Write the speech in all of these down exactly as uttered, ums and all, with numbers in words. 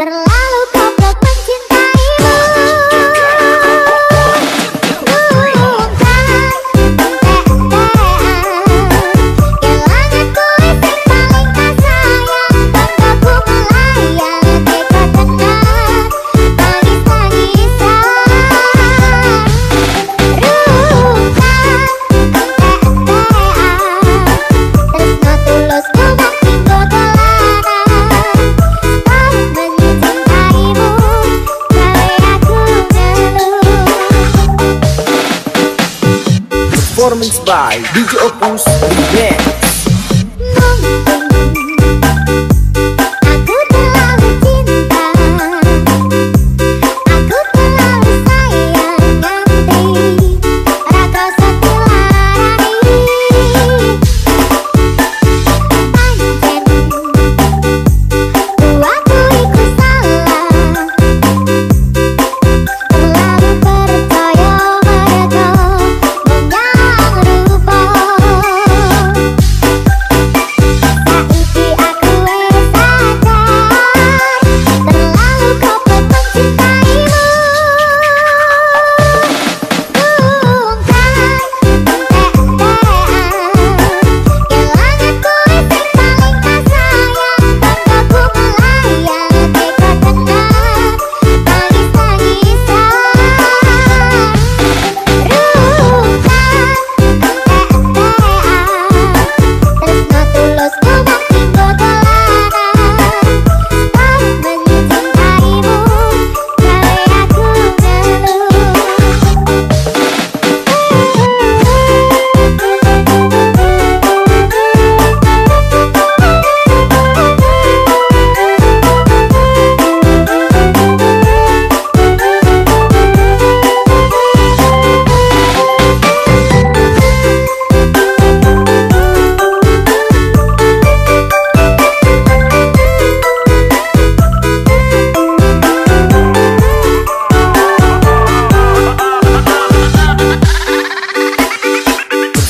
Performance by D J Opus. Yeah.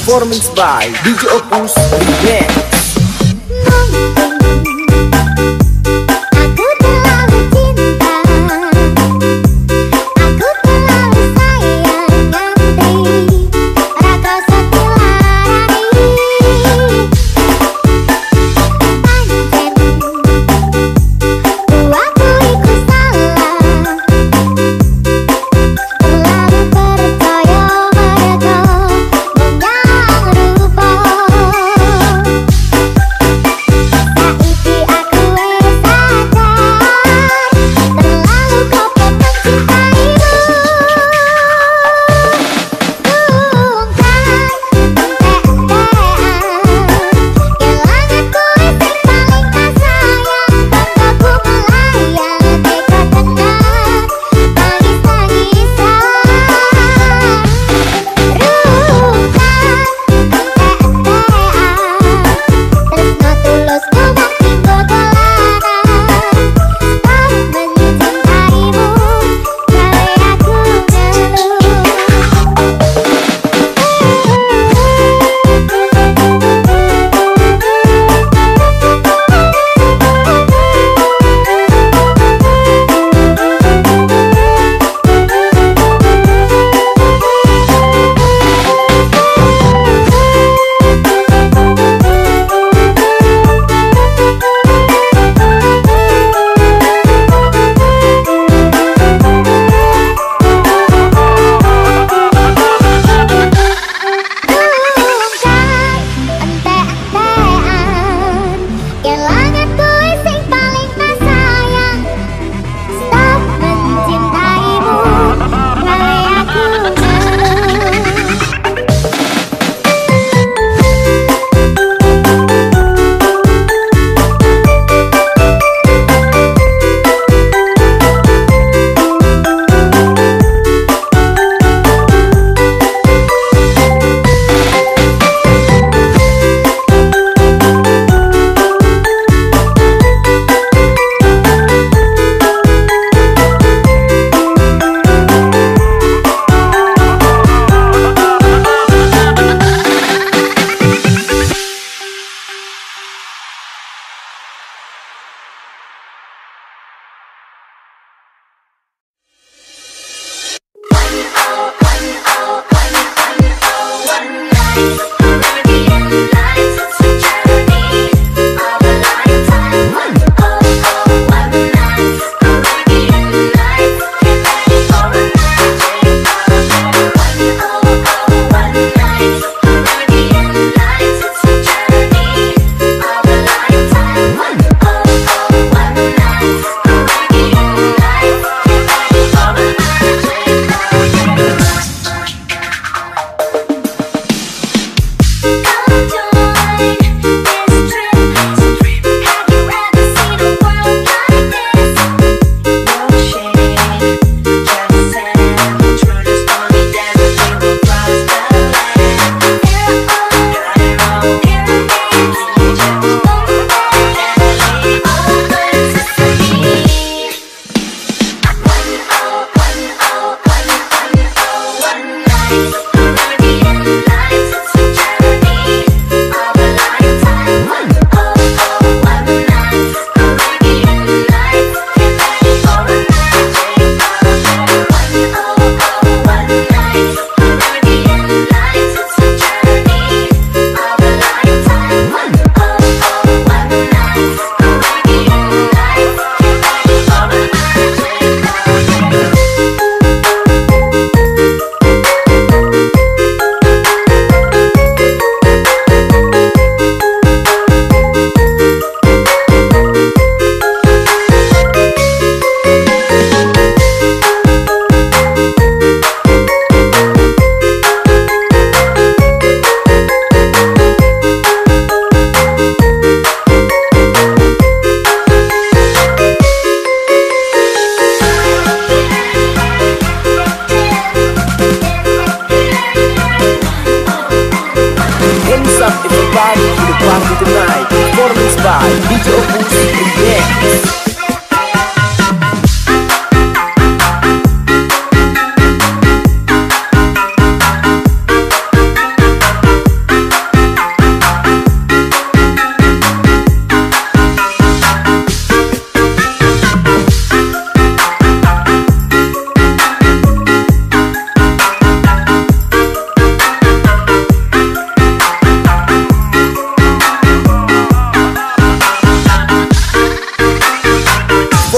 Performance by D J Opus. Yeah.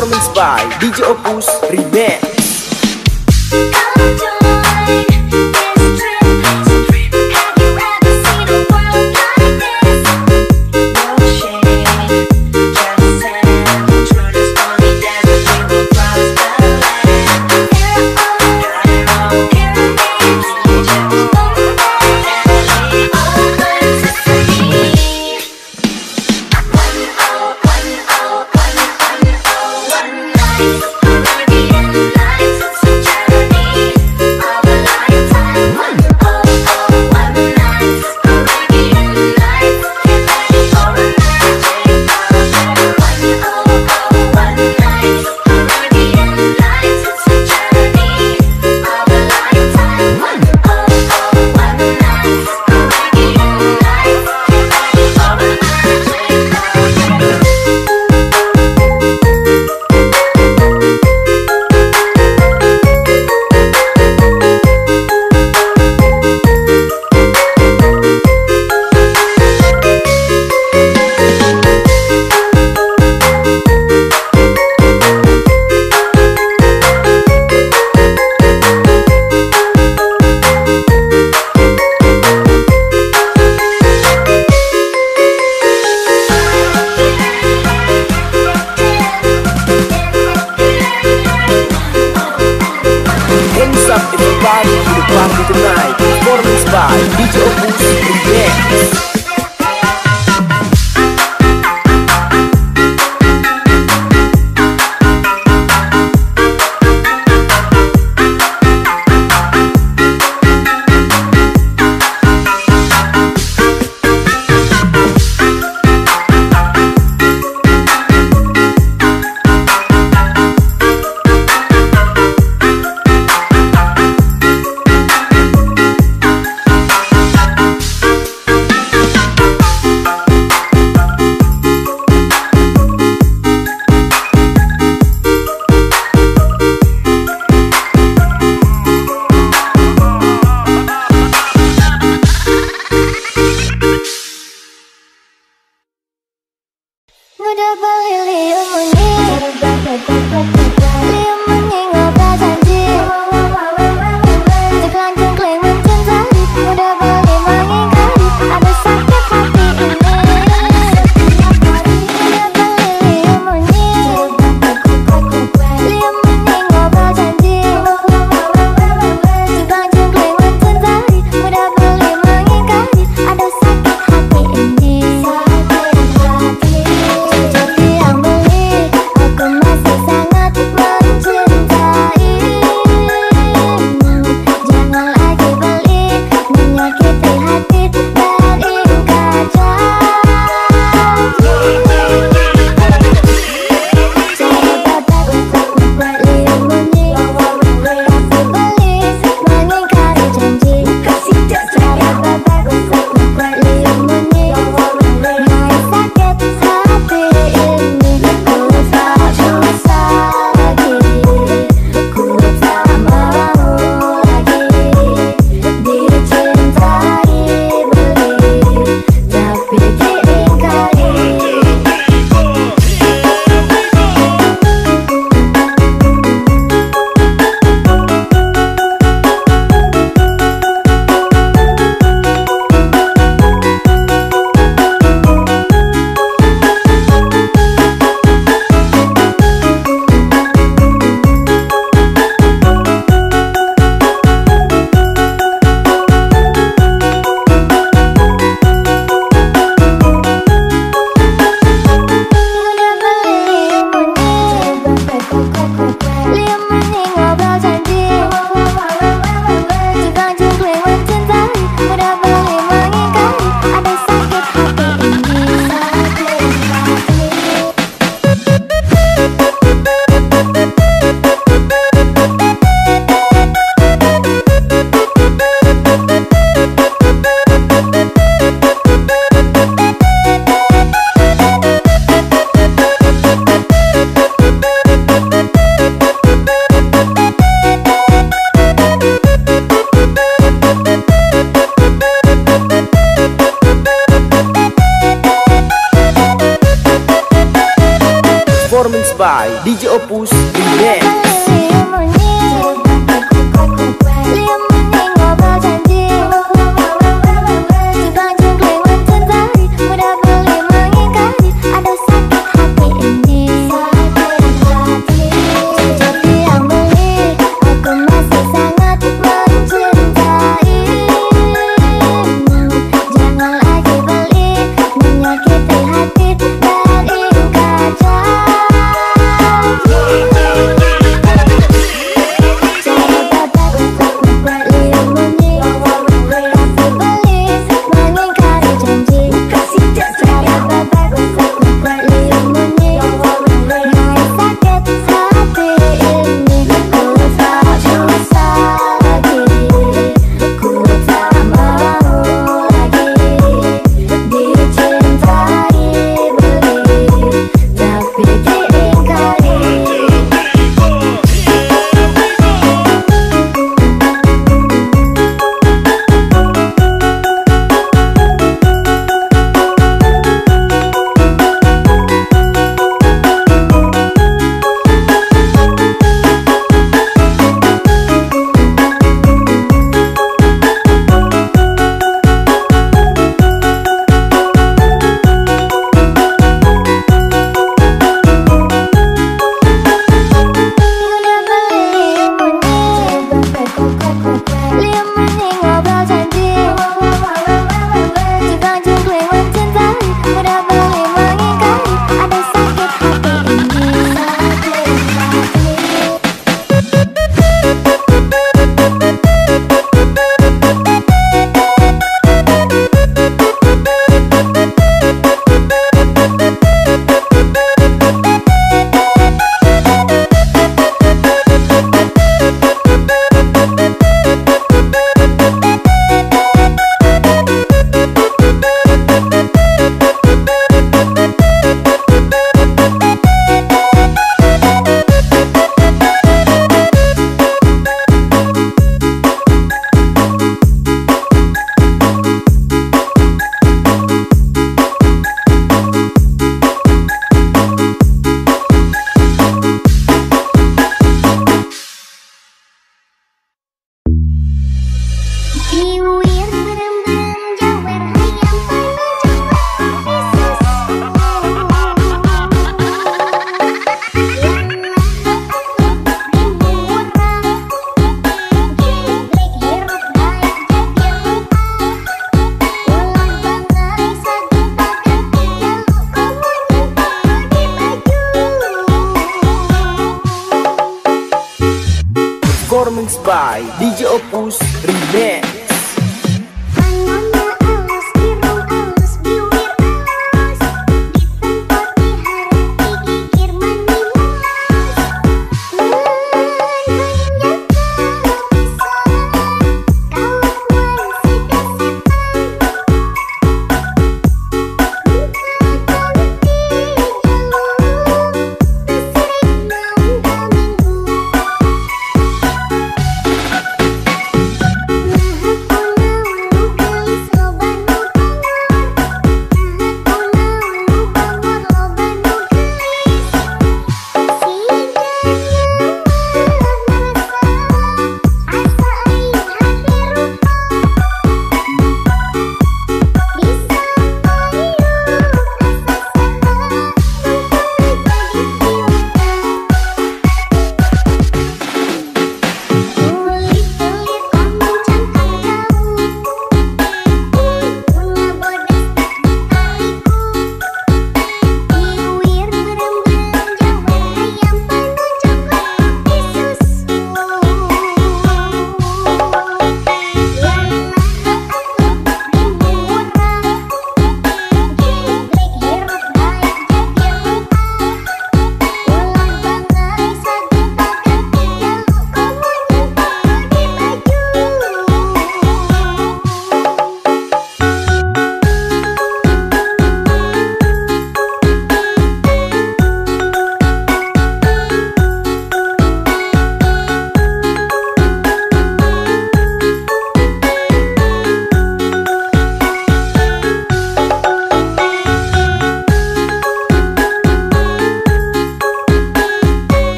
performance by D J Opus Remix. Cinta performance by D J Opus in performance by D J Opus Remix. Mm-hmm.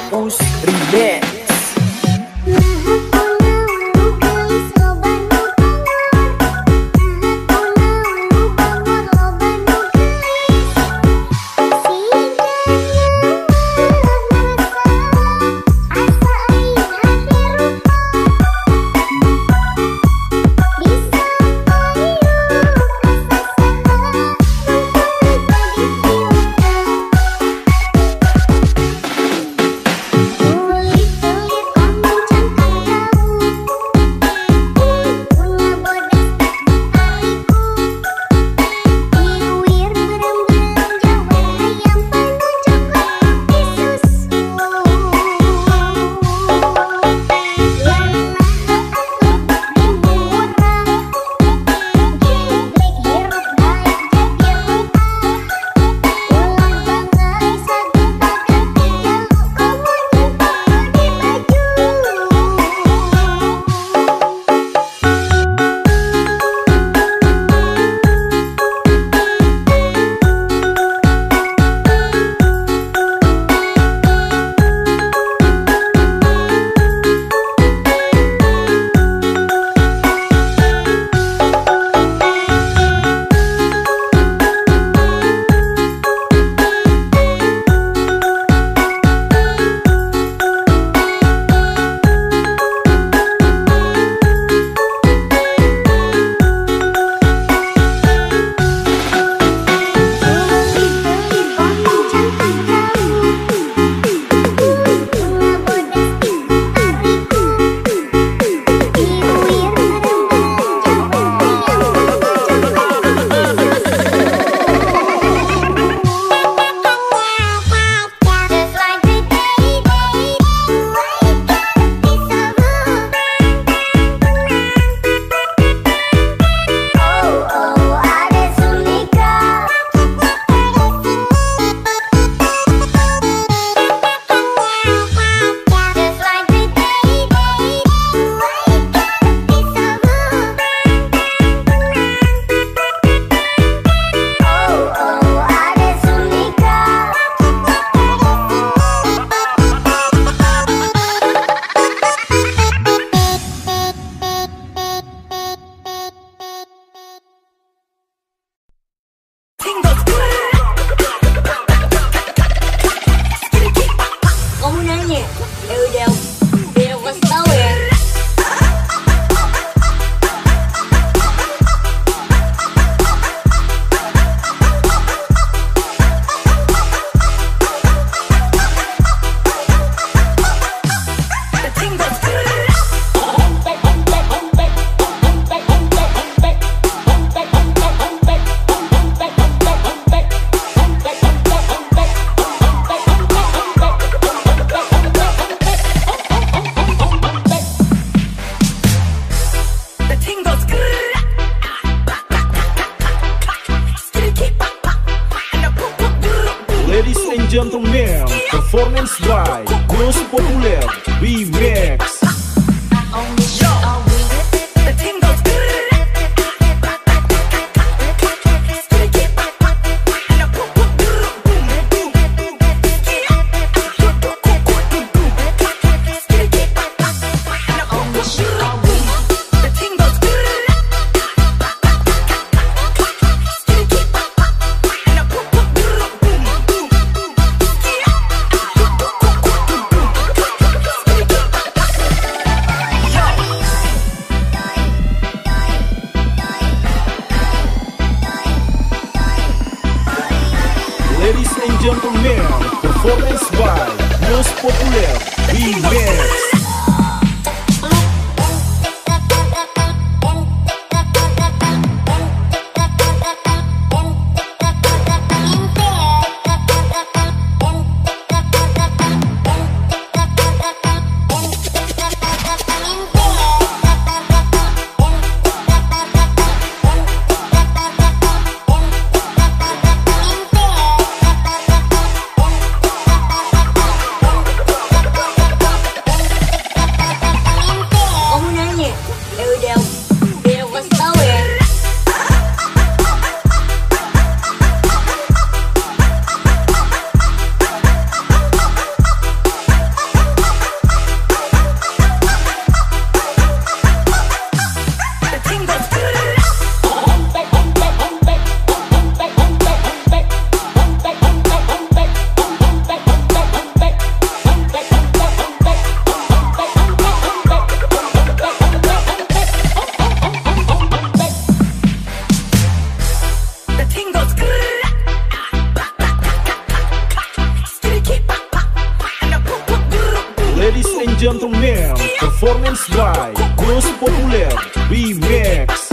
Opus Remix. Performance by Gross Populer B-Max.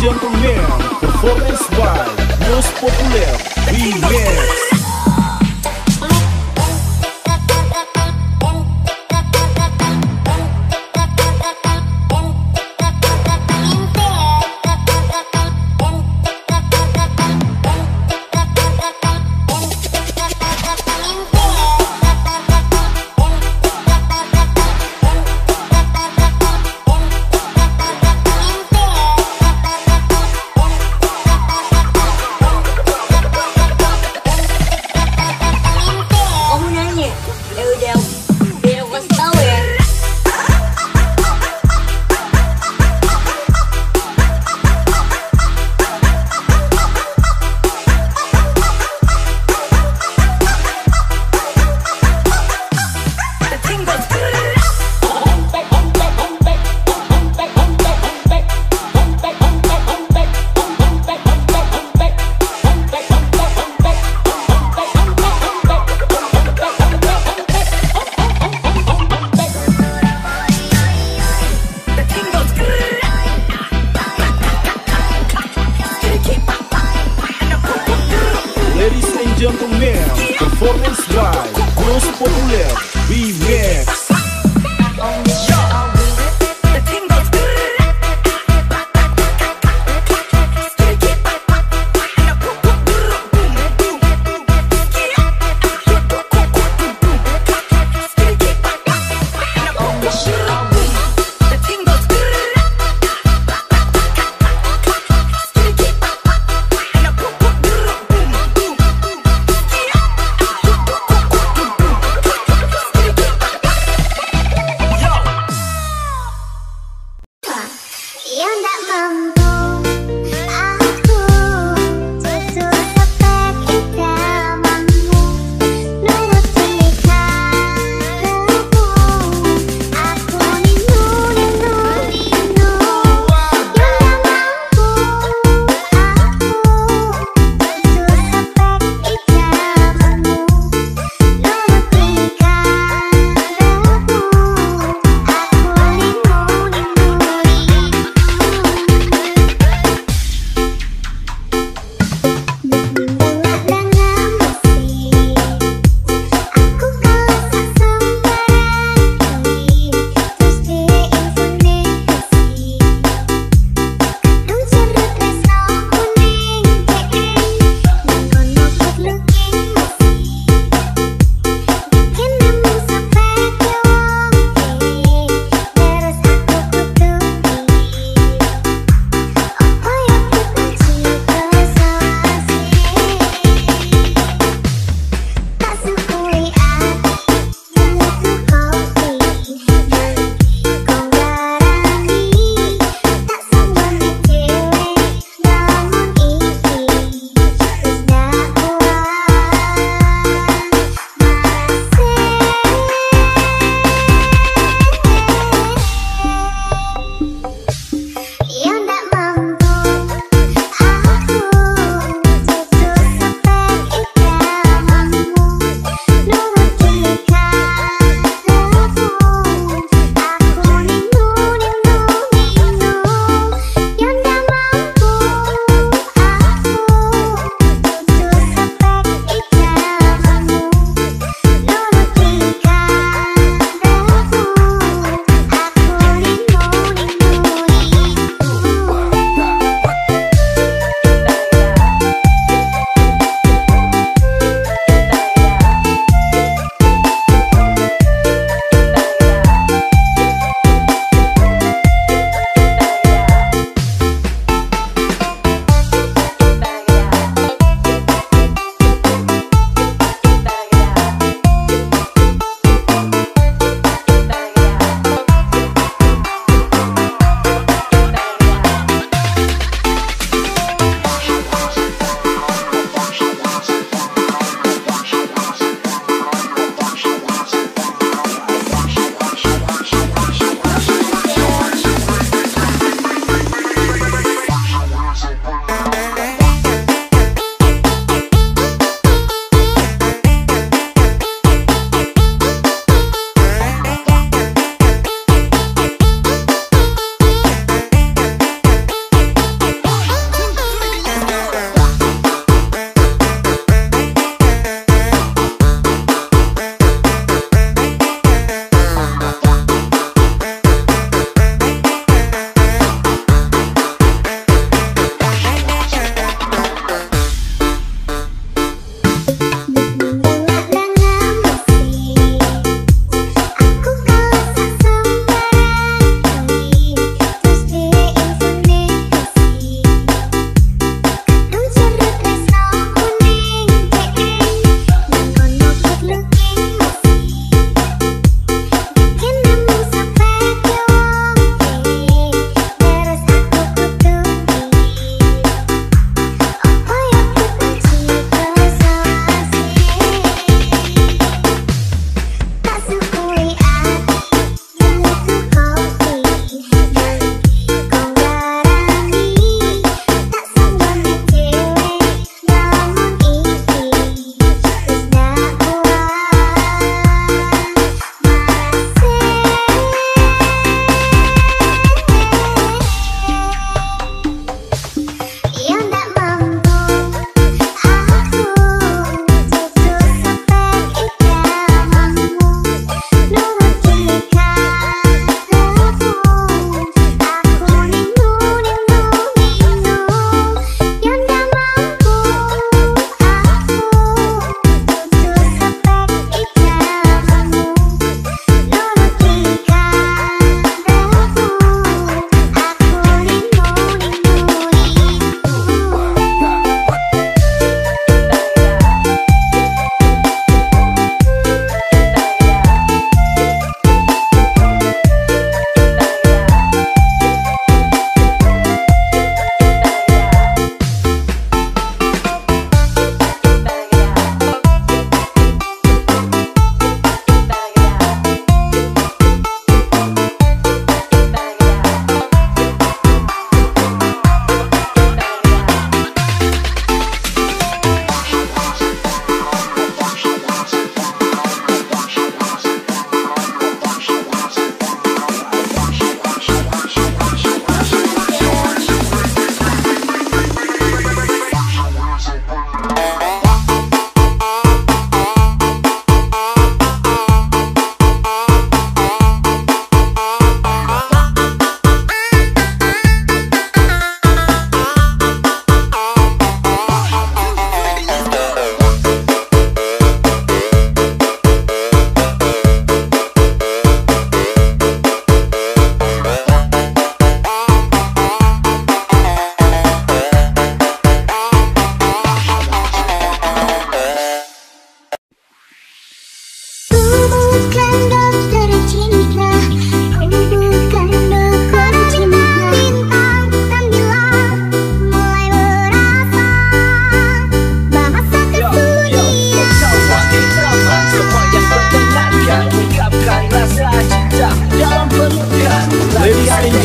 Gentlemen, performance by Most Popular B-Max. Gentlemen, performance by Gross Populer B-Max.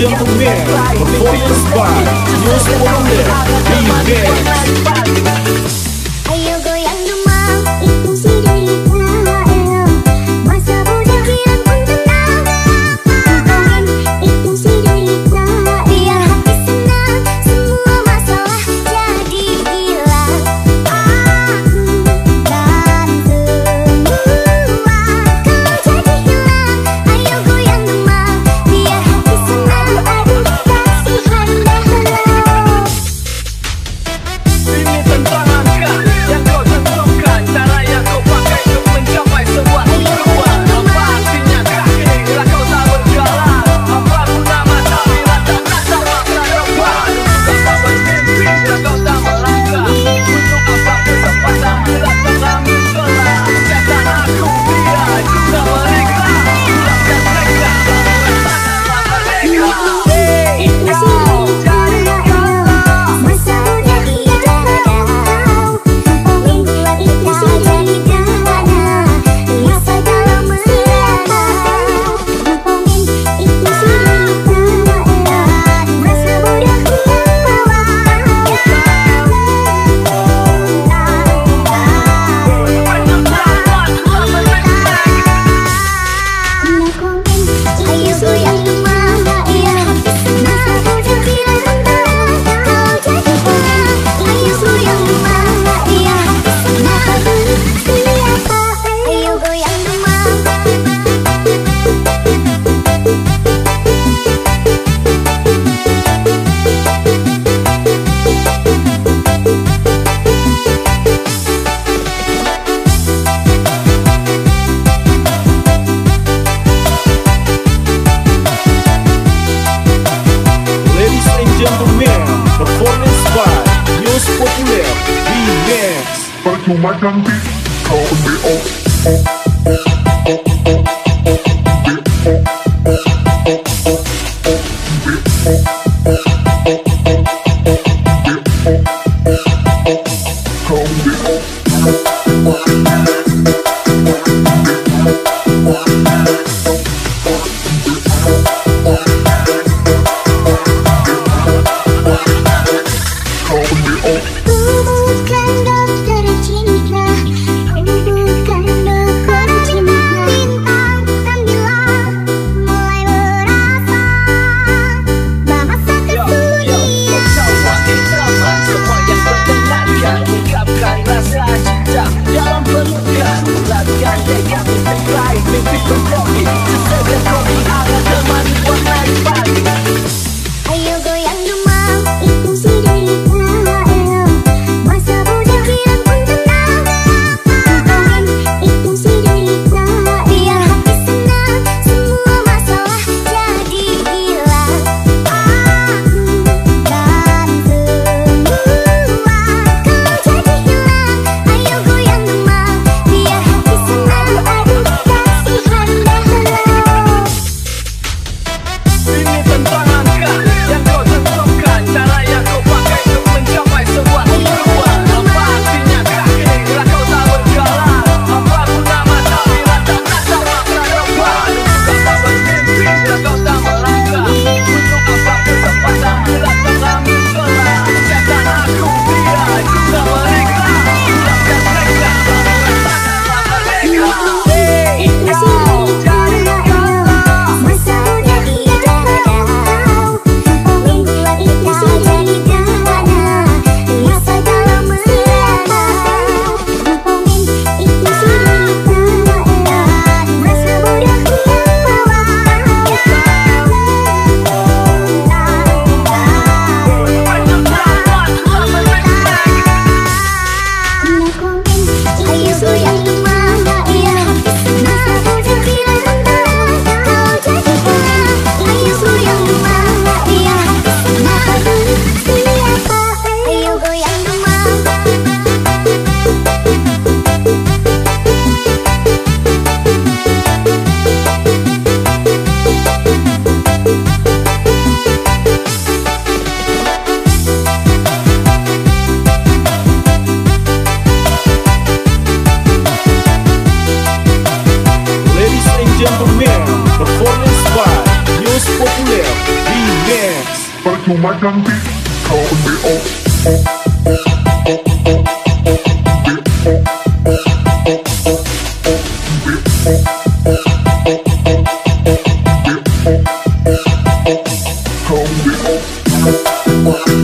Jump in there before you spot. You're still there. Be there. You might not be của mắt đang bị thao bị ô ô ô ô ô ô bị ô ô ô ô bị ô ô ô ô bị ô ô thao bị ô ô ô ô bị ô.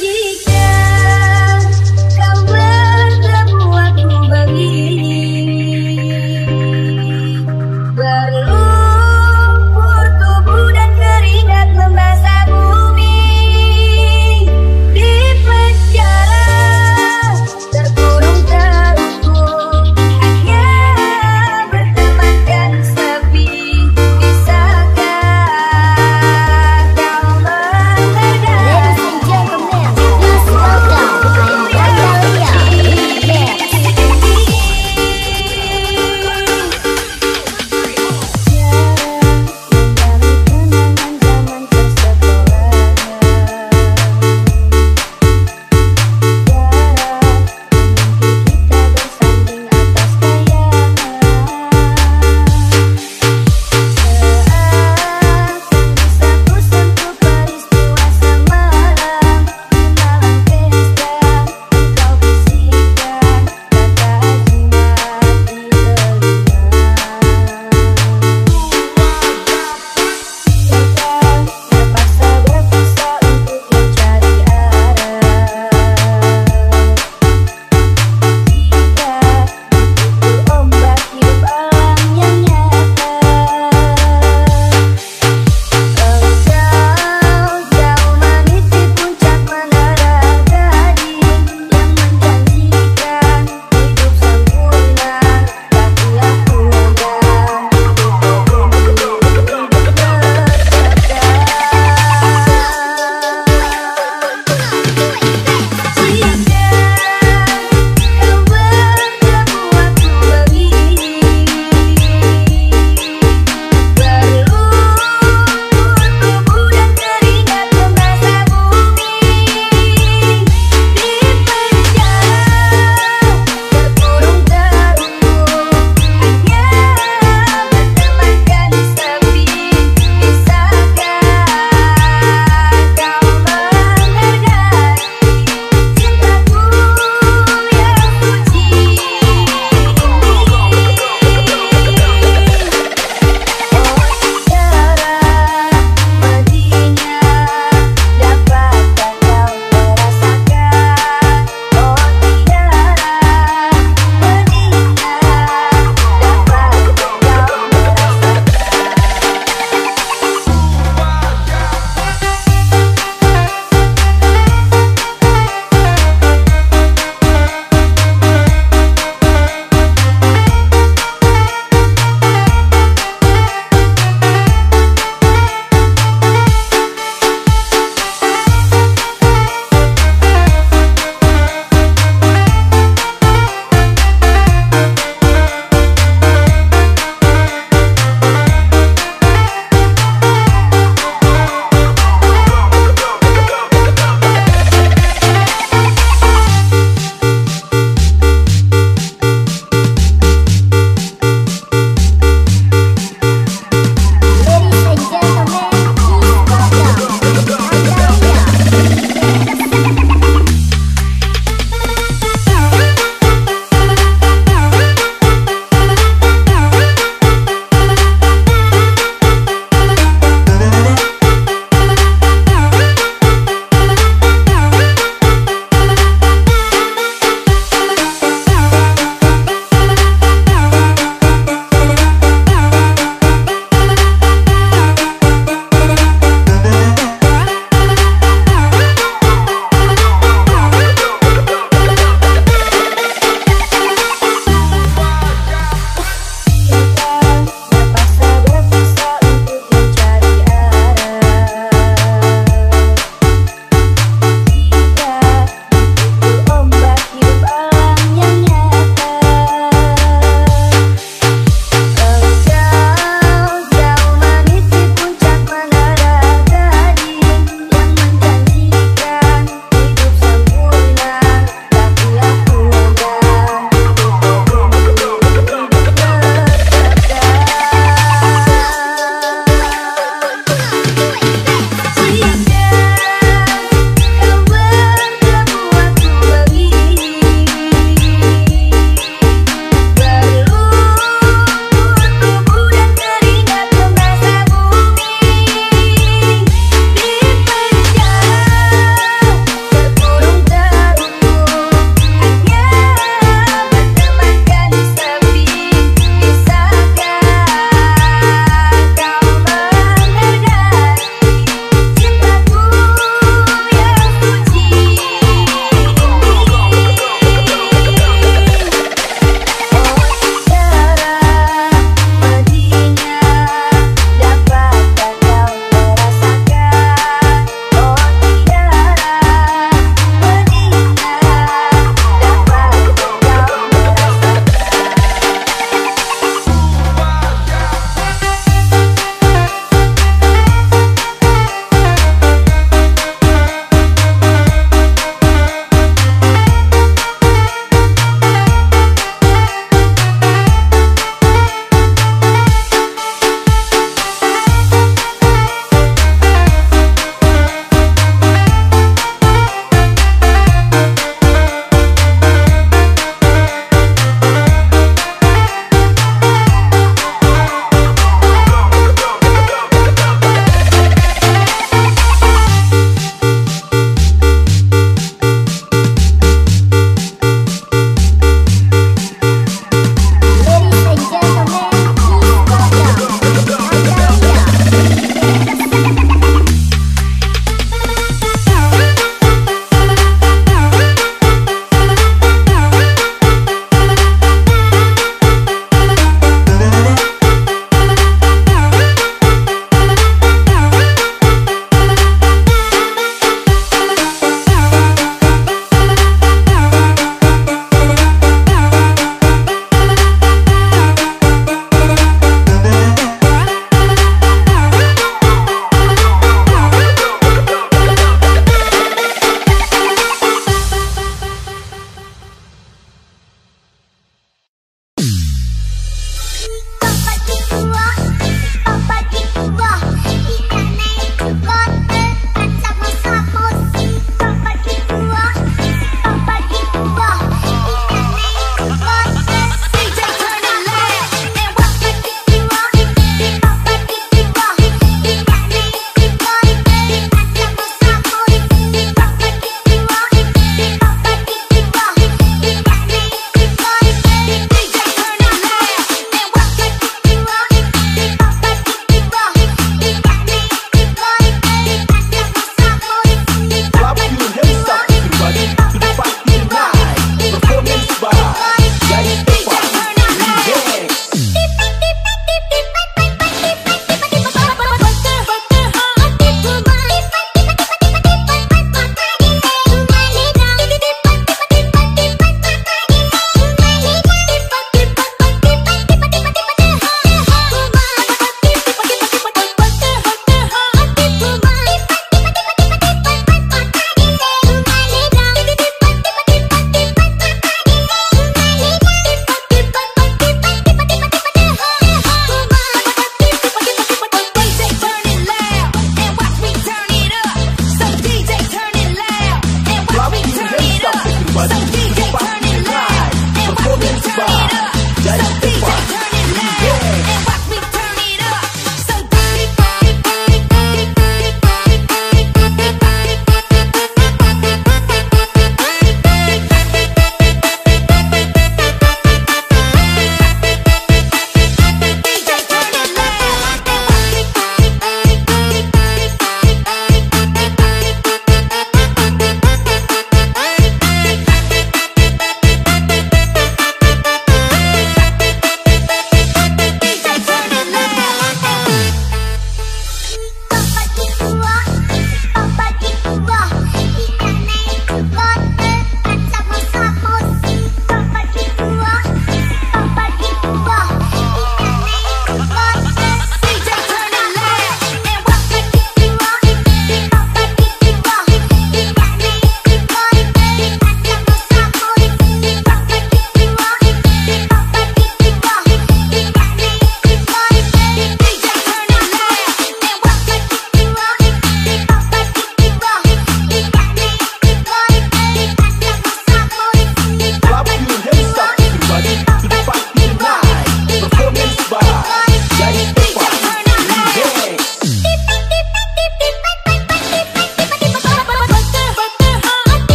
Jika kau bertemu aku begini,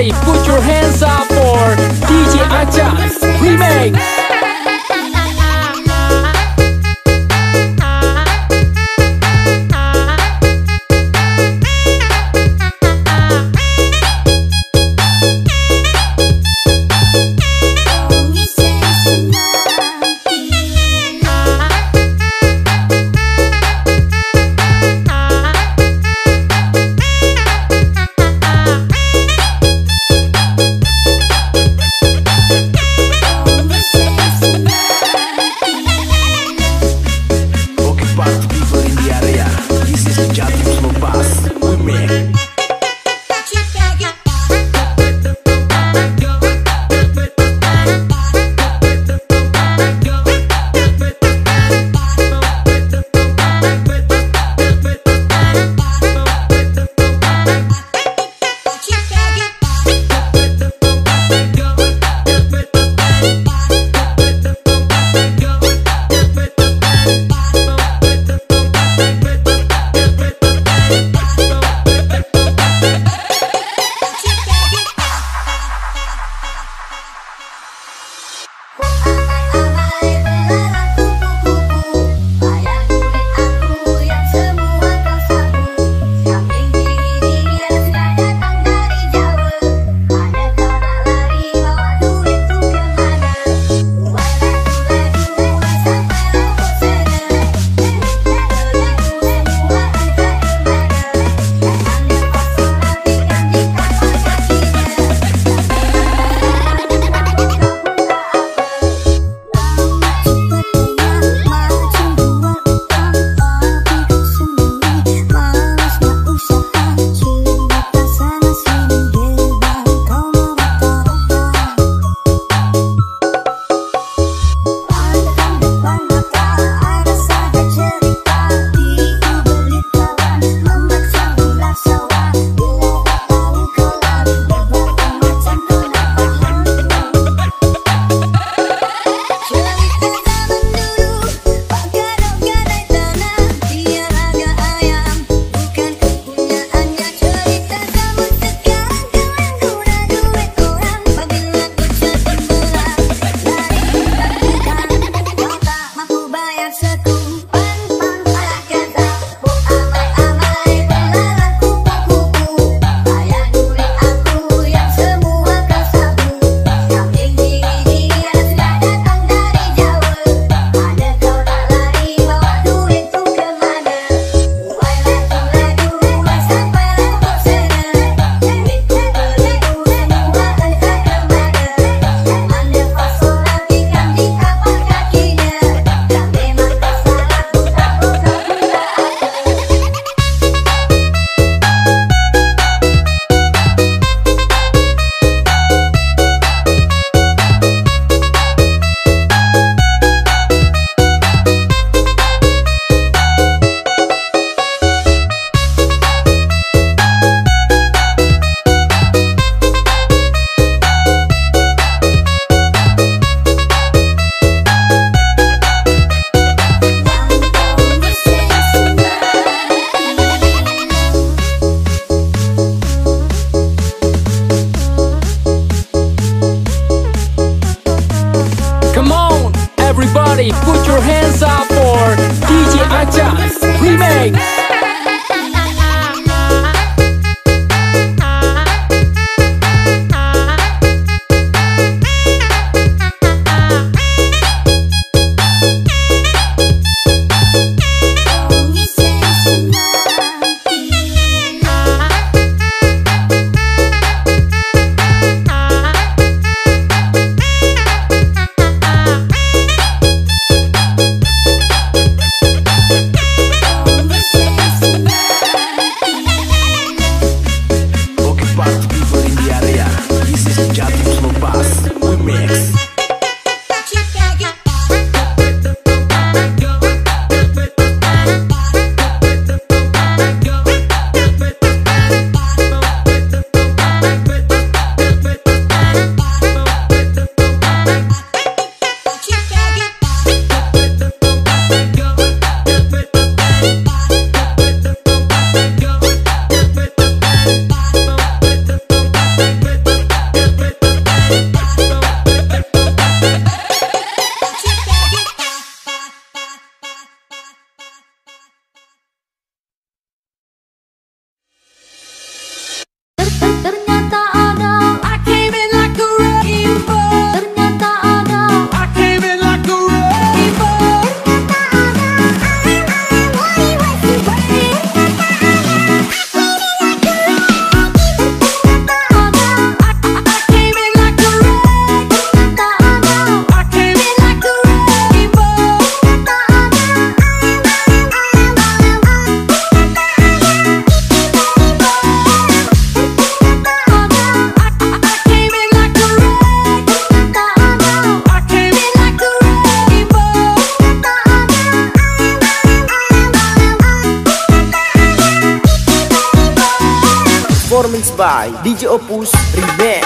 Everybody put your hands up for D J Opus remix. Everybody put your hands up for D J Opus remix. Say performance by D J Opus Remix.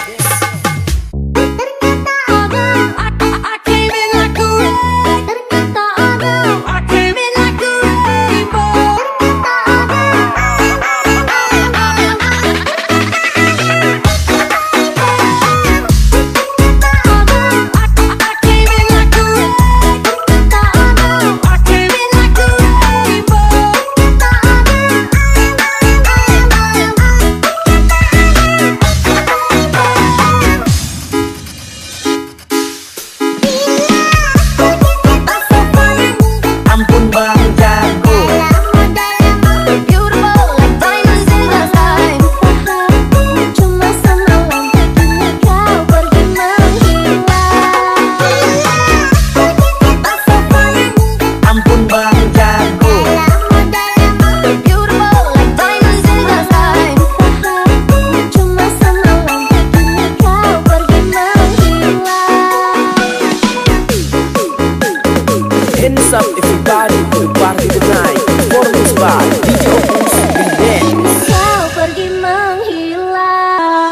Hands up everybody to party tonight. Performance by D J Opus Remix. Kau pergi menghilang.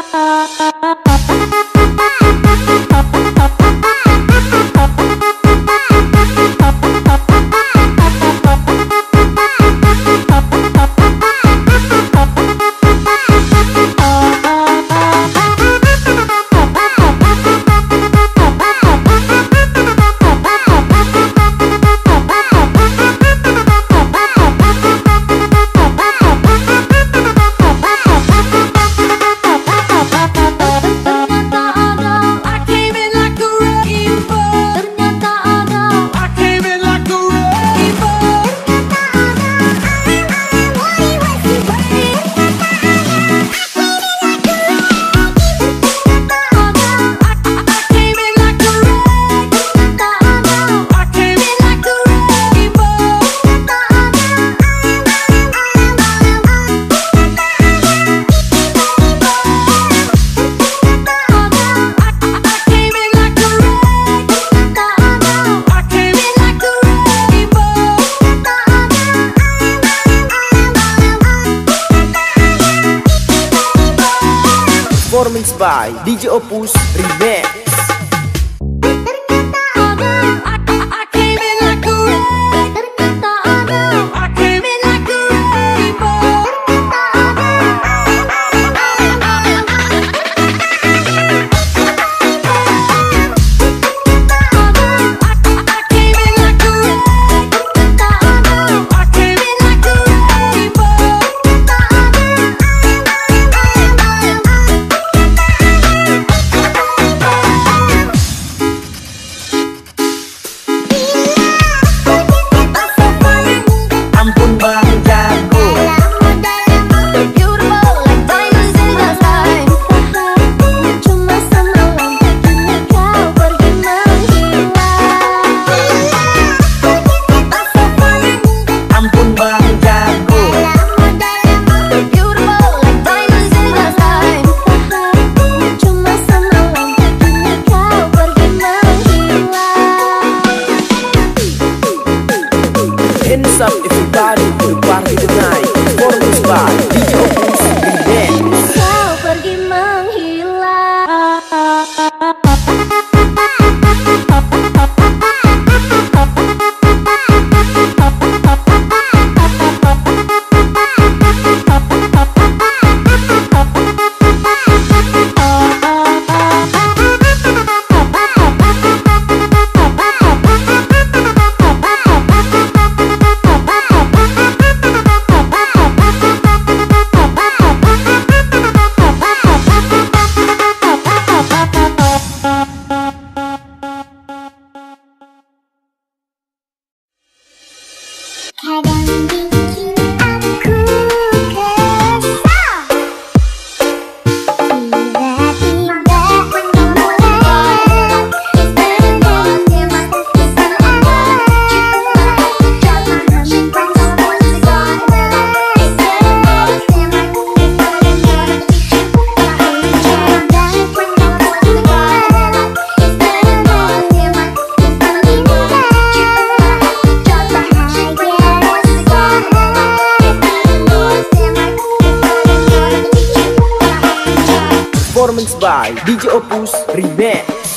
Performance by D J Opus Remix. performance by D J Opus Remix.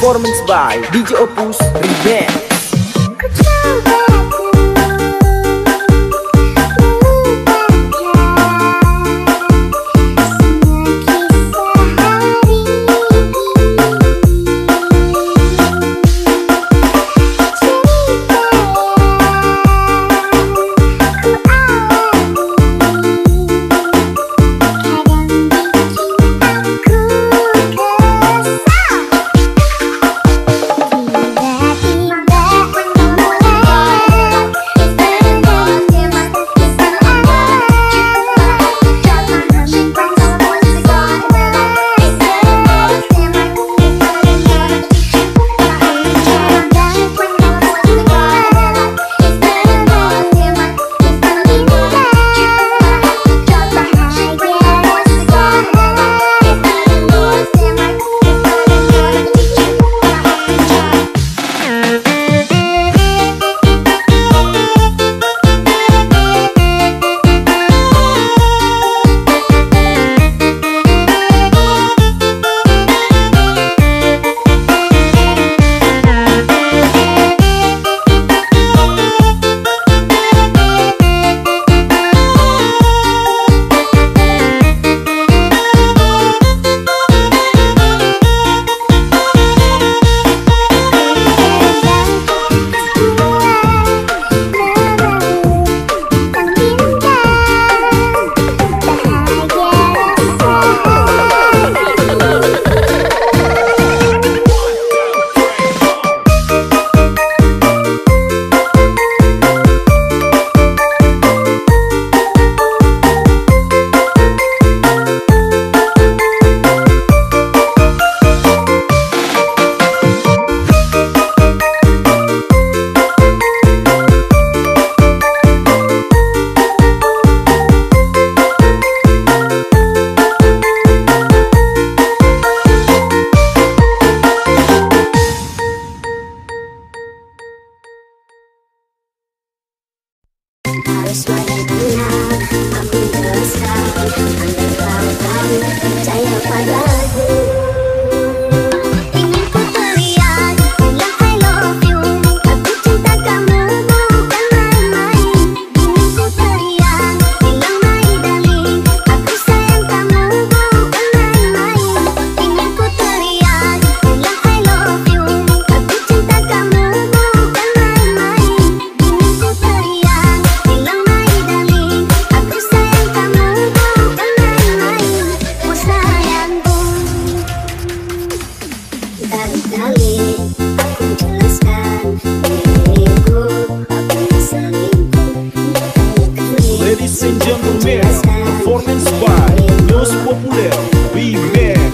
Performance by D J Opus Remix. That gentlemen, performance by Los Popular Remix.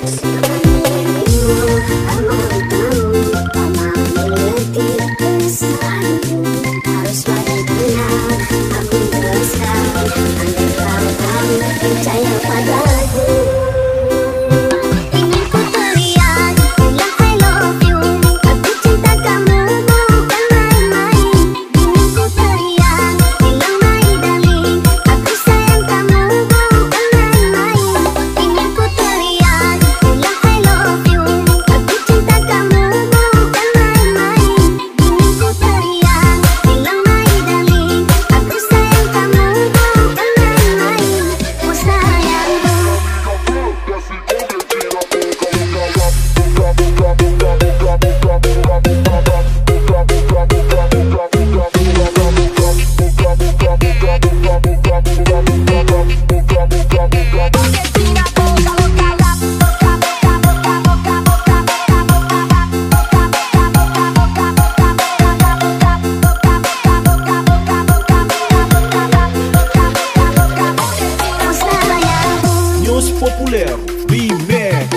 Popular Remix.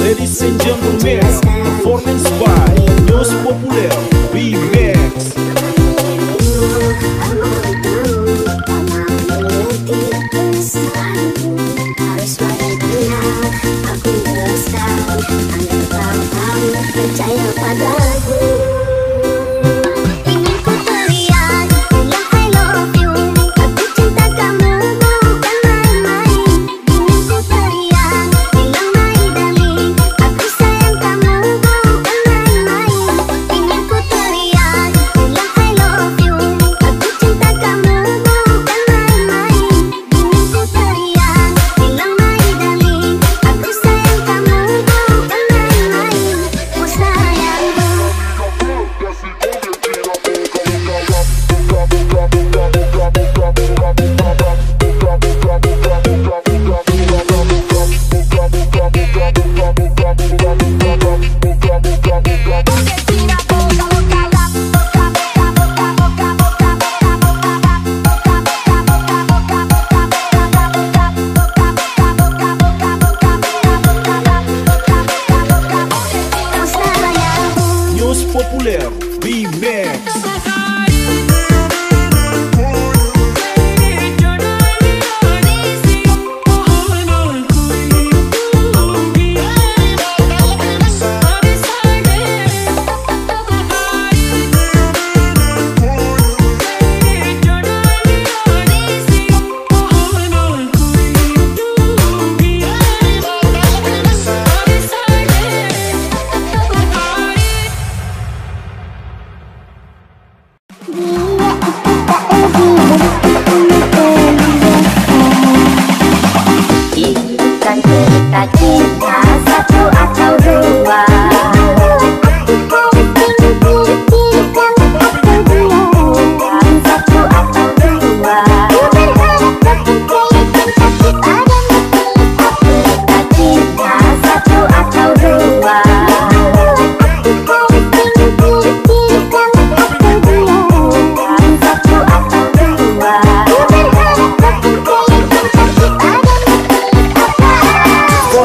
Ladies and gentlemen, performance by Los Popular Remix. Popular Remix.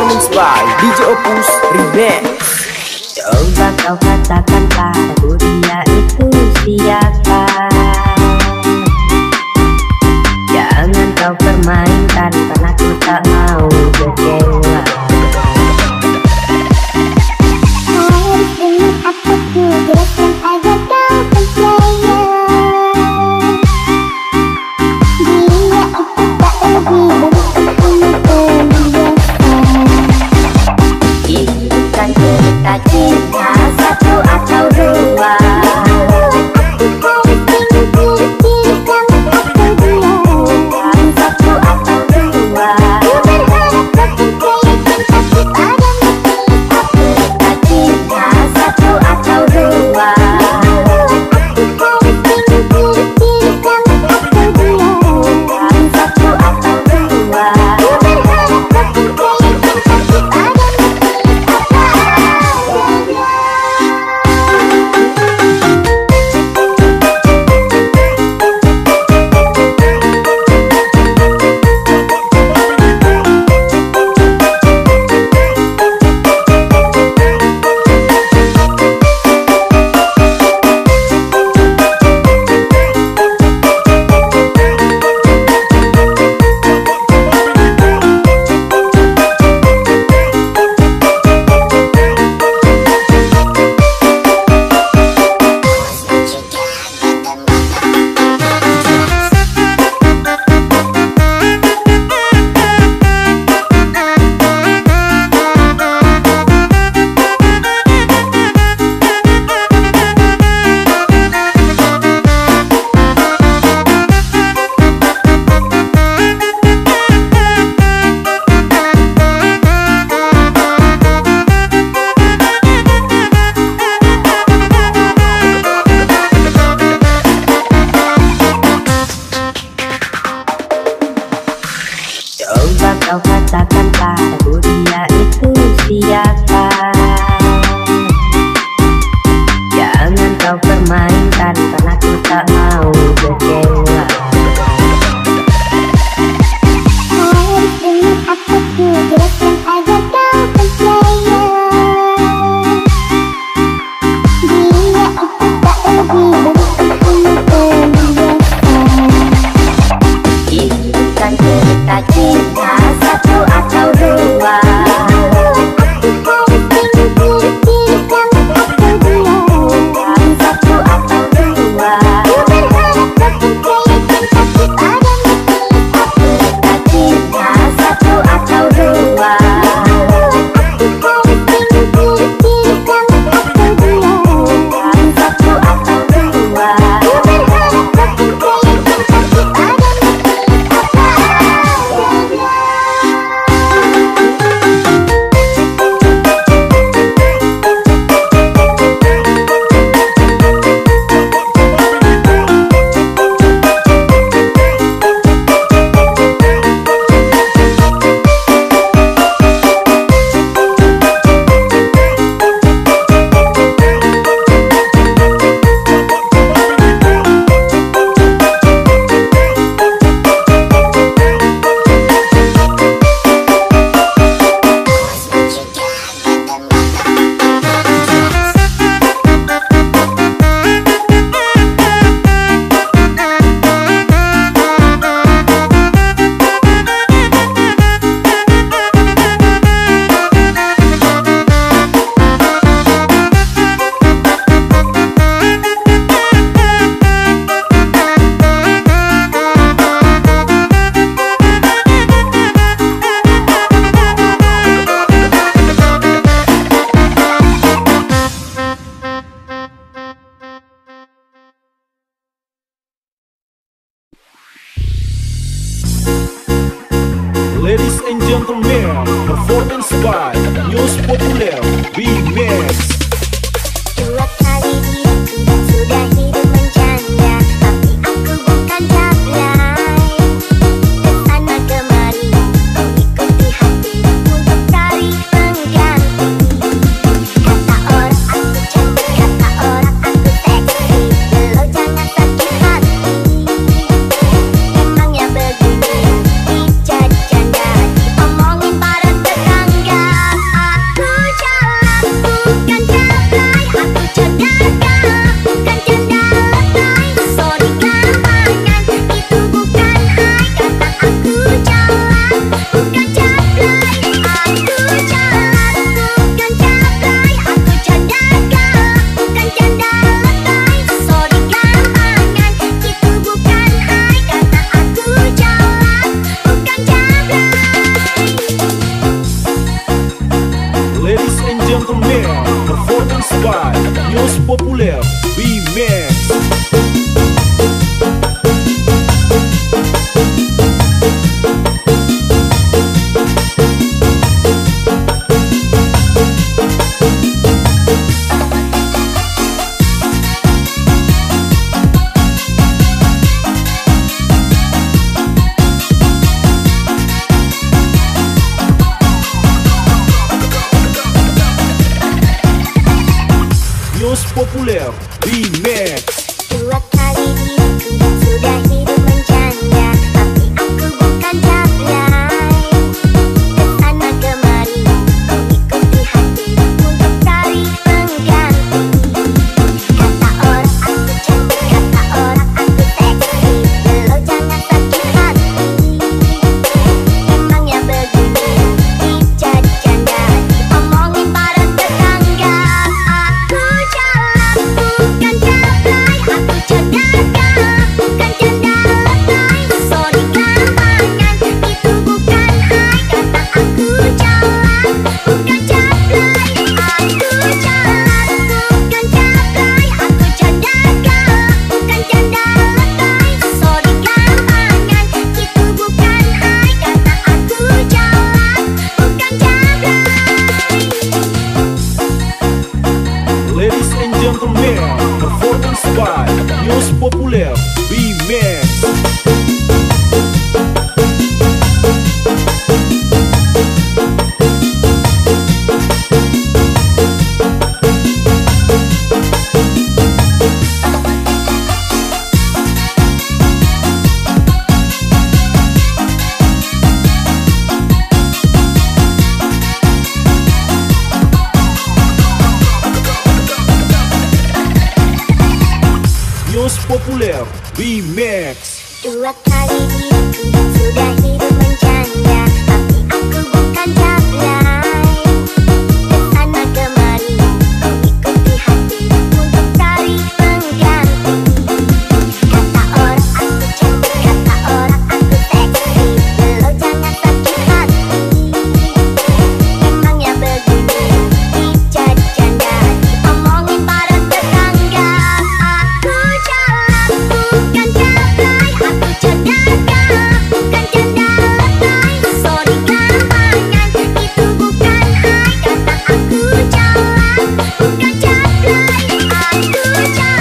Performance by D J Opus Remix. Coba kau katakan padaku, dia itu siapa? Jangan kau permainkan, karena aku tak mau kecewa. Harus ingat aku juga. Kau katakan padaku, dia itu siapa? Jangan kau permainkan, karena aku tak mau kecewa. Harus ingat aku juga, kan aja kau percaya. Dia itu tak lebih dari teman biasa. Ini bukan cerita cinta. Ladies and gentlemen, performance by News Populer, B M X. Good job. populer remix. Dua kali hidupku sudah hidup menjanda, tapi aku bukan janda. Kesana kemari mengikuti hati untuk cari pengganti. Kata orang aku cantik, kata orang aku seksi, lo jangan sakit hati. Emangnya begini dijadi janda, diomongin para tetangga. Aku jalan bukan jalan. Performance by News Popular Remix. News Popular Remix. Dua kali hidupku sudah hidup menjanda, tapi aku bukan janda. Kesana kemari mengikuti hati untuk cari pengganti.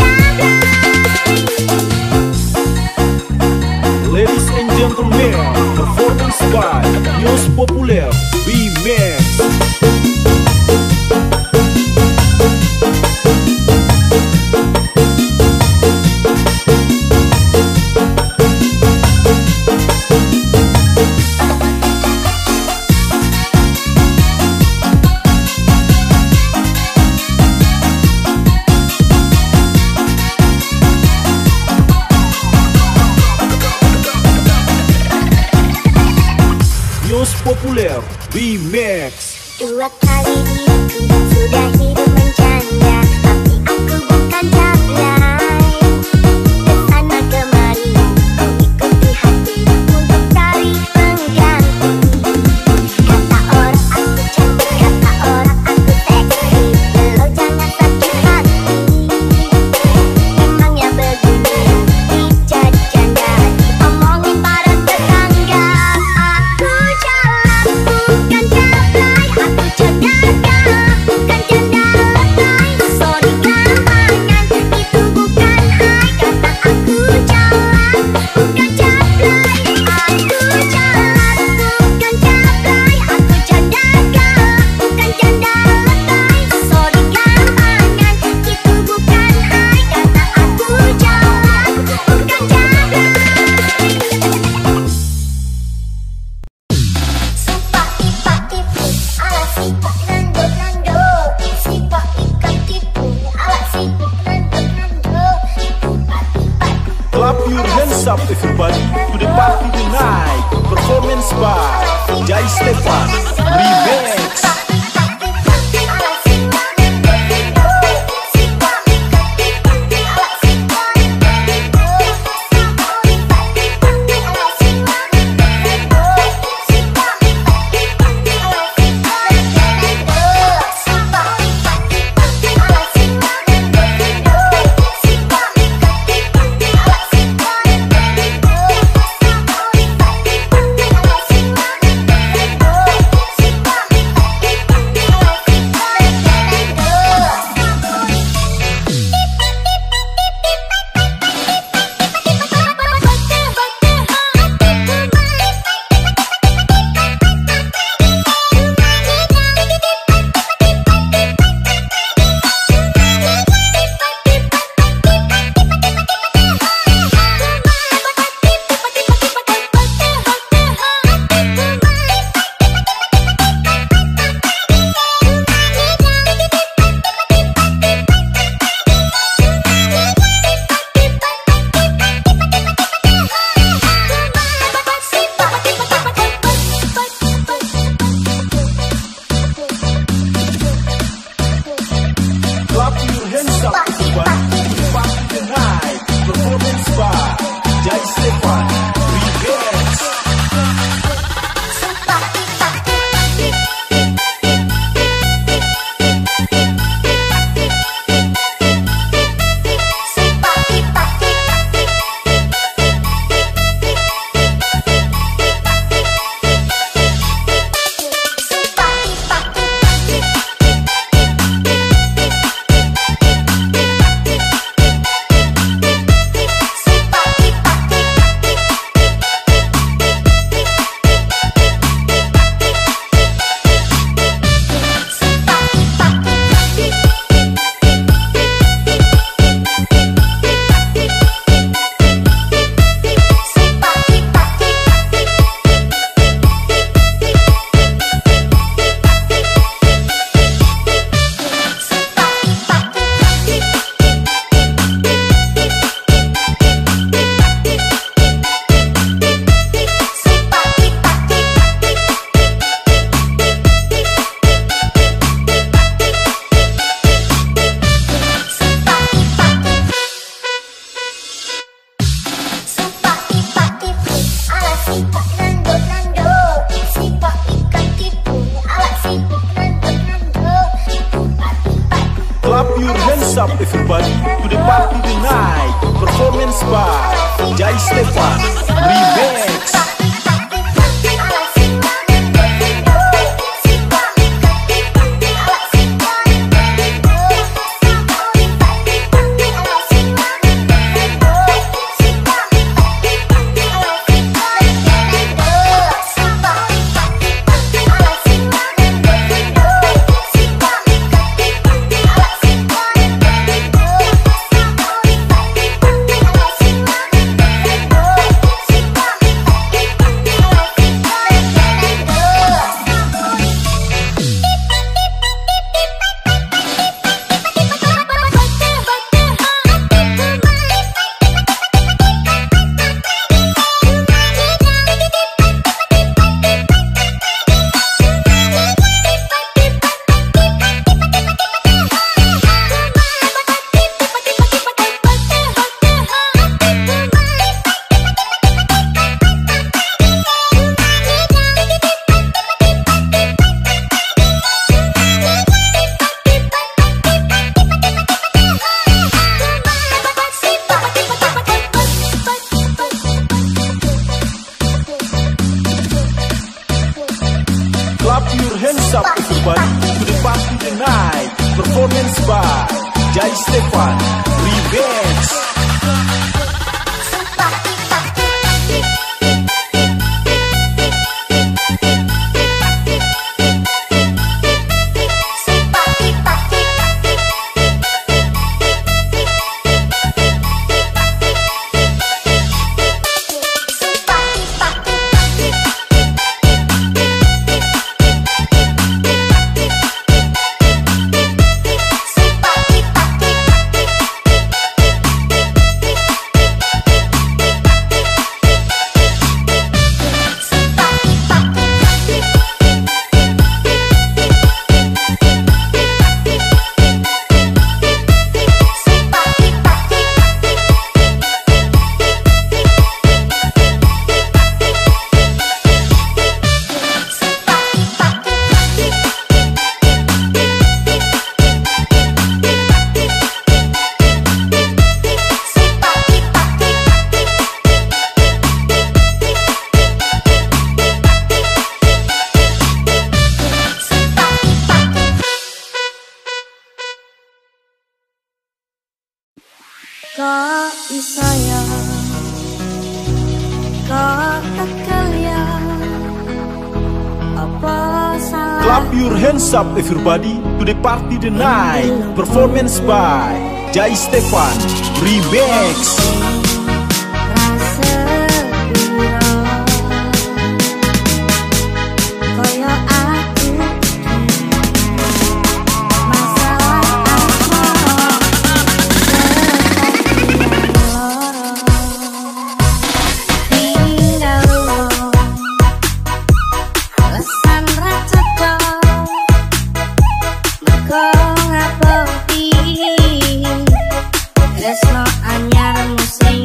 Kata orang aku cantik, kata orang aku seksi, lo jangan sakit hati. Emangnya begini dijadi janda, diomongin para tetangga. Aku Performance by News Popular Remix. News Popular Remix. Dua kali hidupku sudah hidup menjanda, tapi aku bukan janda. Kesana kemari mengikuti hati untuk cari pengganti. Kata orang aku cantik, kata orang aku seksi, lo jangan sakit hati. Emangnya begini dijadi janda, diomongin para tetangga. Aku bukan janda, aku janda bukan janda lebay. Sorry gampangan, itu bukan hai. Kata aku jalan, bukan jablay. Aku jalan, bukan jablay. Aku janda kau, bukan janda lebay. Sorry gampangan, itu bukan hai. Kata aku jalan, bukan jablay. Sipak ipak tipu, ala sipak nanduk nanduk. Sipak ipak tipu, ala sipak nanduk nanduk. Sipak ipak tipu, Clap your hands up everybody to the party tonight. Performance by Jai Stefan Remix. sipak ipak tipu, ala sipak nanduk. Sipak ipak tipu, ala sipak nanduk. Sipak ipak tipu, ala sipak nanduk. Sipak ipak tipu, ala sipak nanduk. Sipak ipak tipu, ala sipak nanduk. Sipak ipak tipu, ala sipak nanduk. Sipak ipak tipu, ala sipak nanduk. What's up everybody to the party tonight, performance by D J Stefan Remix. Hands up everybody to the party tonight, performance by D J Stefan Remix. Kau sayang, kau tak kalian, apa salah. Clap your hands up everybody to the party the night, performance by D J Stefan Remix. Kau ngapa pergi? Resno anyar musik.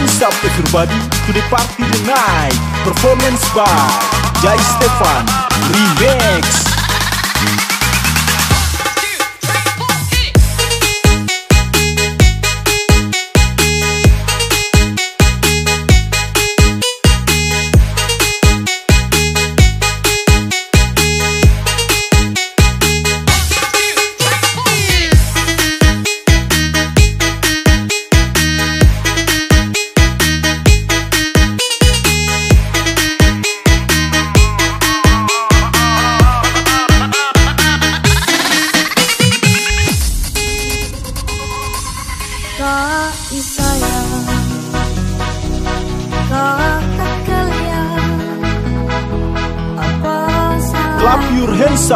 Hands up everybody to the party tonight. Performance by Jai Stefan Remix. Clap your hands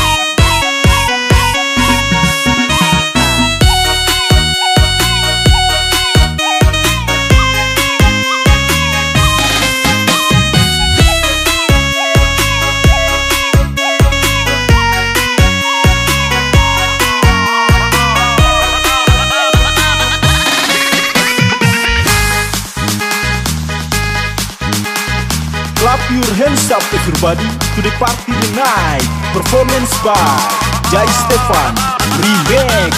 up everybody to the party tonight. Performance by Jai Stefan Remix. Clap your hands up everybody to the party tonight. Performance by Jai Stefan Remix.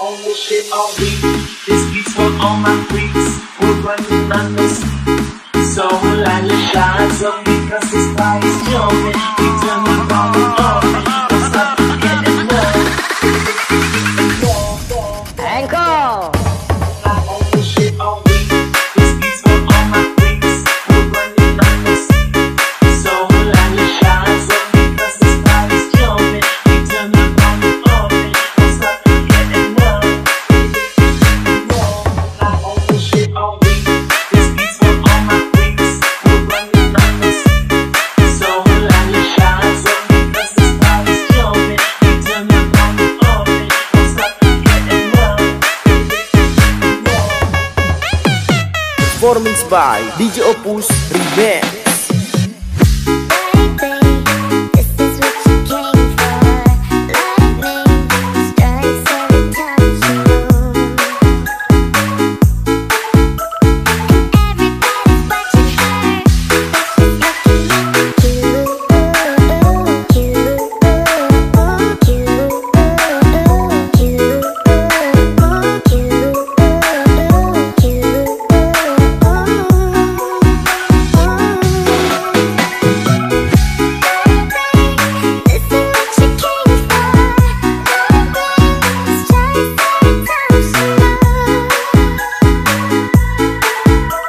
All this shit all week. This beats for all my freaks who run to madness. So I let lies up because this fire is coming. We turn the body on. Don't stop to get enough. Ankle. I own this shit all week. This beats for all my freaks who run to madness. So I let lies up because this fire is coming. We turn the body on. Stop to get enough. by D J Opus Remix. Shit all week, this beats for all my freaks. We're running on the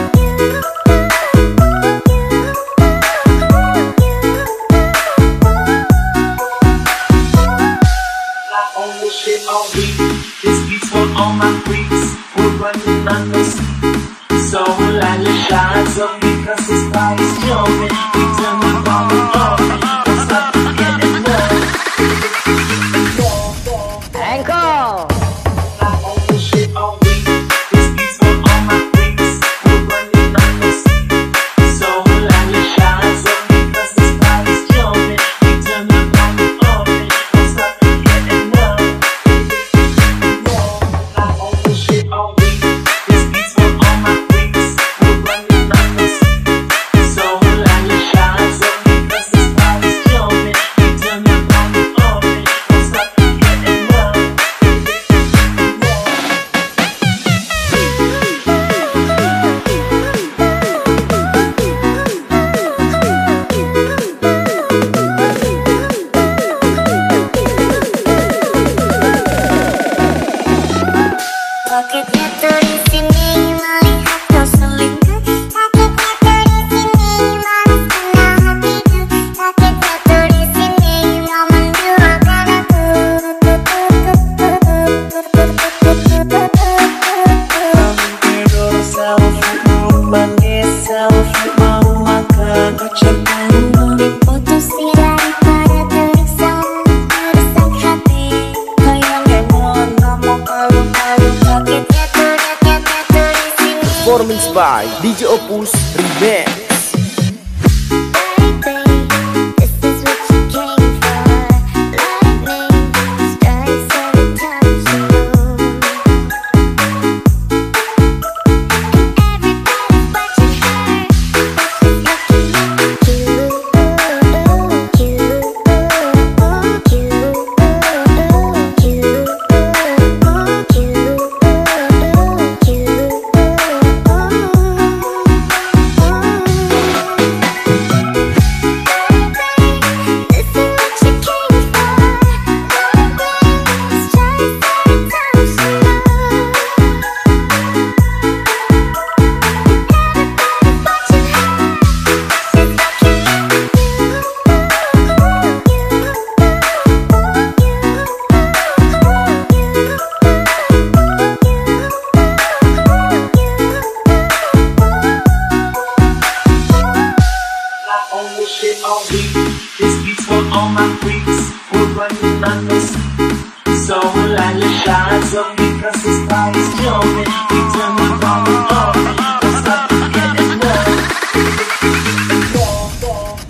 street, so we'll add the shots up because this body's glowing. We turn the volume up, don't stop to get enough. Ankle! I own this shit all week, this beats for all my freaks. We're running on the street, so we'll add the shots up because this body's glowing. We turn the volume up, don't stop to get enough. Sakitnya tuh di sini, melihat kau selingkuh. Sakitnya tuh di sini, manis kena hatiku. Sakitnya tuh di sini, kau menduakan aku. Kau tidur selfie, mau mandi selfie, mau makan ucapan diputusin. Performance by D J Opus Remix. Shit all week, this beats for all my freaks. We're running on the street, so we'll light the shots up because this body's glowing. We turn the volume up, don't stop to get enough.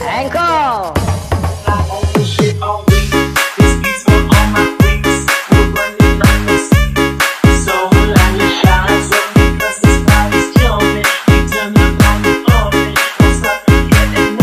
Ankle! I own this shit all week, this beats for all my freaks. We're running on the street, so we'll light the shots up because this body's glowing. We turn the volume up, don't stop to get enough.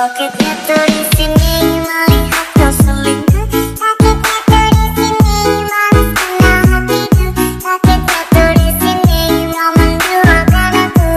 Sakitnya tuh di sini, melihat kau selingkuh. Sakitnya tuh di sini, manis kena hatiku. Sakitnya tuh di sini, kau menduakan aku.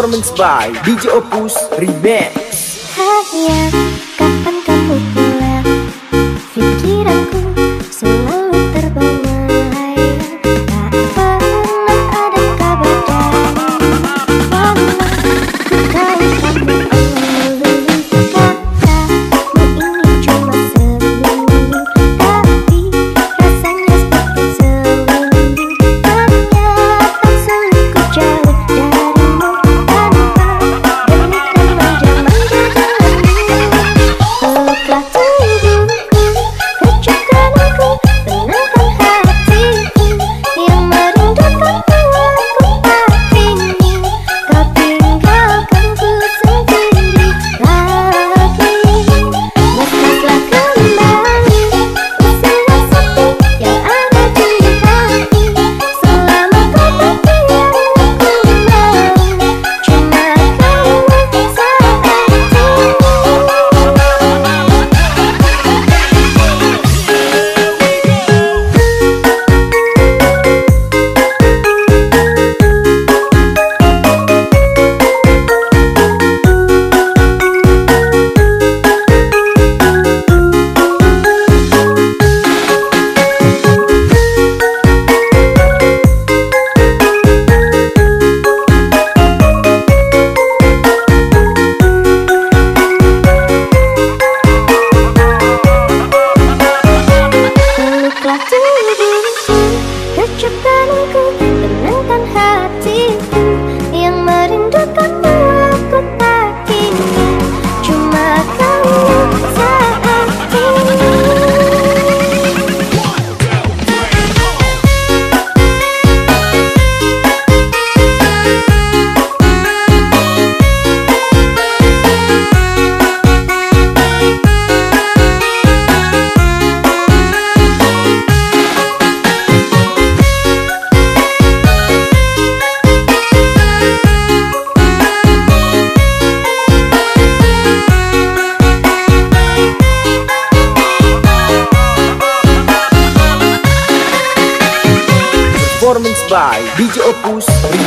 performance by D J Opus Remix. Hanya kapan kamu pulang, pikiranku selalu terbawa layang. Tak pernah ada kabar dari kamu. Kau sampai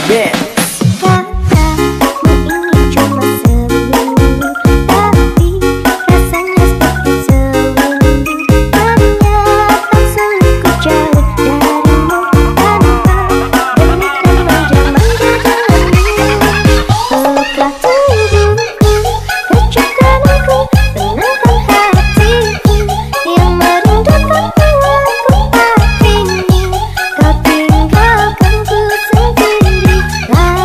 melulu katamu ini cuma seminggu, tapi rasanya seperti seminggu. Ternyata selalu ku jauh darimu tanpa berikan wajah-wajah. Keceptanku tenangkan hatiku, yang merindukanmu aku tak ingin, cuma kamu saat ini. Performance by D J Opus Remix. Ah